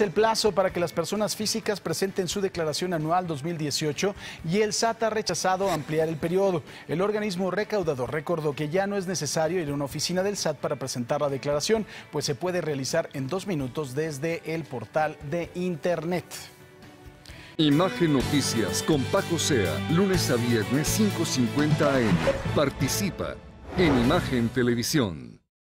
El plazo para que las personas físicas presenten su declaración anual 2018 y el SAT ha rechazado ampliar el periodo. El organismo recaudador recordó que ya no es necesario ir a una oficina del SAT para presentar la declaración, pues se puede realizar en 2 minutos desde el portal de Internet. Imagen Noticias con Paco Zea, lunes a viernes 5:50 AM. Participa en Imagen Televisión.